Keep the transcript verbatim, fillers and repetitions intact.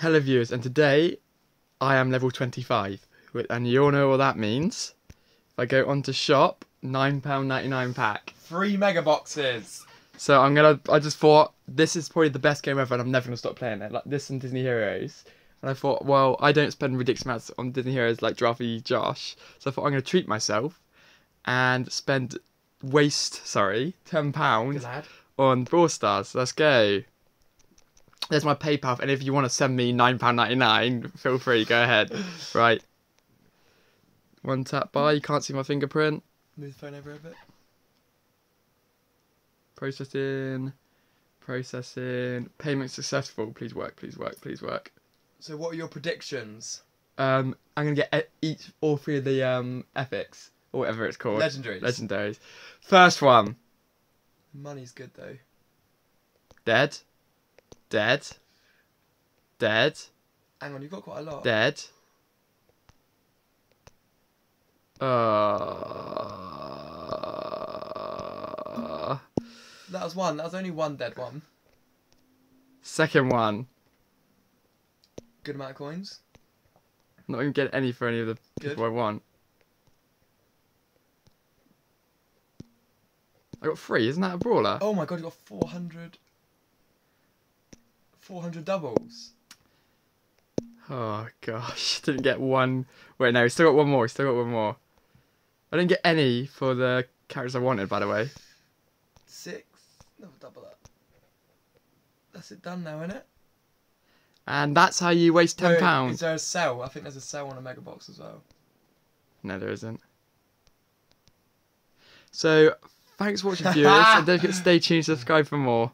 Hello viewers, and today I am level twenty-five, and you all know what that means. If I go on to shop, nine pounds ninety-nine pack. Three mega boxes! So I'm gonna, I just thought, this is probably the best game ever and I'm never gonna stop playing it, like this and Disney Heroes. And I thought, well, I don't spend ridiculous amounts on Disney Heroes like Giraffey Josh, so I thought I'm gonna treat myself and spend, waste, sorry, ten pounds on Brawl Stars, so let's go. There's my PayPal, and if you want to send me nine pounds ninety-nine, feel free, go ahead. Right. One tap buy, you can't see my fingerprint. Move the phone over a bit. Processing, processing, payment successful, please work, please work, please work. So what are your predictions? Um, I'm going to get each, all three of the um, epics, or whatever it's called. Legendaries. Legendaries. First one. Money's good though. Dead. Dead. Dead. Hang on, you've got quite a lot. Dead. Uh... That was one. That was only one dead one. Second one. Good amount of coins. I'm not going to get any for any of the Good. people I want. I got three. Isn't that a brawler? Oh my god, you got four hundred... four hundred doubles. Oh gosh, didn't get one. Wait, no, we still got one more. We still got one more. I didn't get any for the characters I wanted, by the way. Six. Never double that. That's it done now, isn't it? And that's how you waste ten pounds. Is there a sell? I think there's a sell on a mega box as well. No, there isn't. So, thanks for watching, viewers. And don't forget to stay tuned, subscribe for more.